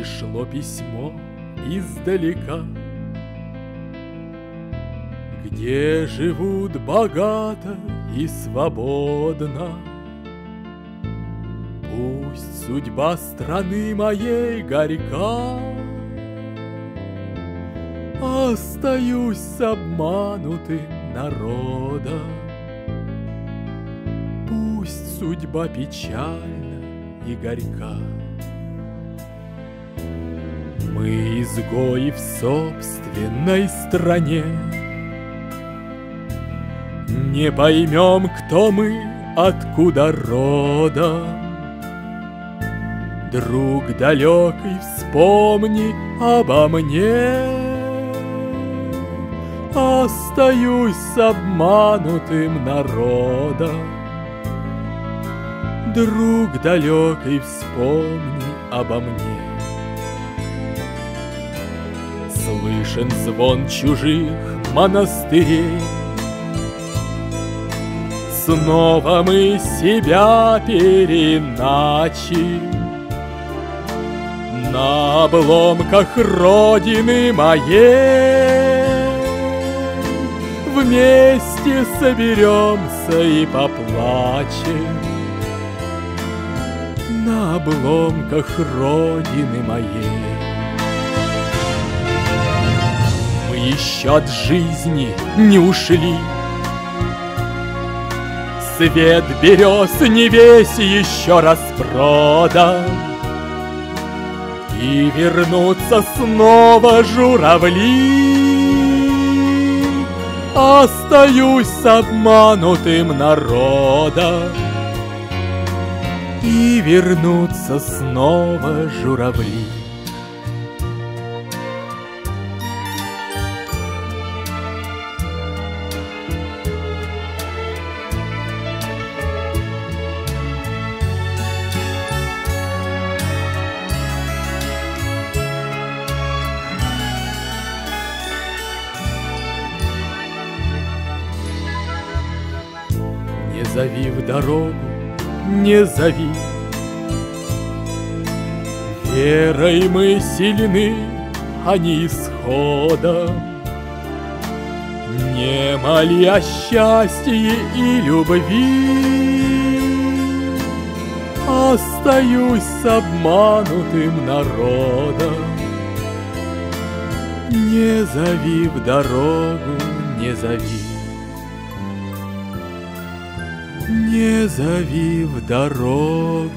пришло письмо издалека, где живут богато и свободно. Пусть судьба страны моей горька, остаюсь с обманутым народом. Пусть судьба печальна и горька, мы изгои в собственной стране. Не поймем, кто мы, откуда рода. Друг далекий, вспомни обо мне. Остаюсь с обманутым народом. Друг далекий, вспомни обо мне. Слышен звон чужих монастырей, снова мы себя переначим на обломках родины моей. Вместе соберемся и поплачем на обломках родины моей. Мы еще от жизни не ушли, цвет берез не весь еще распродан, и вернутся снова журавли. Остаюсь с обманутым народом, и вернутся снова журавли. Не зови в дорогу, не зови, верой мы сильны, а не исходом. Не моли о счастье и любви, остаюсь с обманутым народом. Не зови в дорогу, не зови. Не зови в дорогу.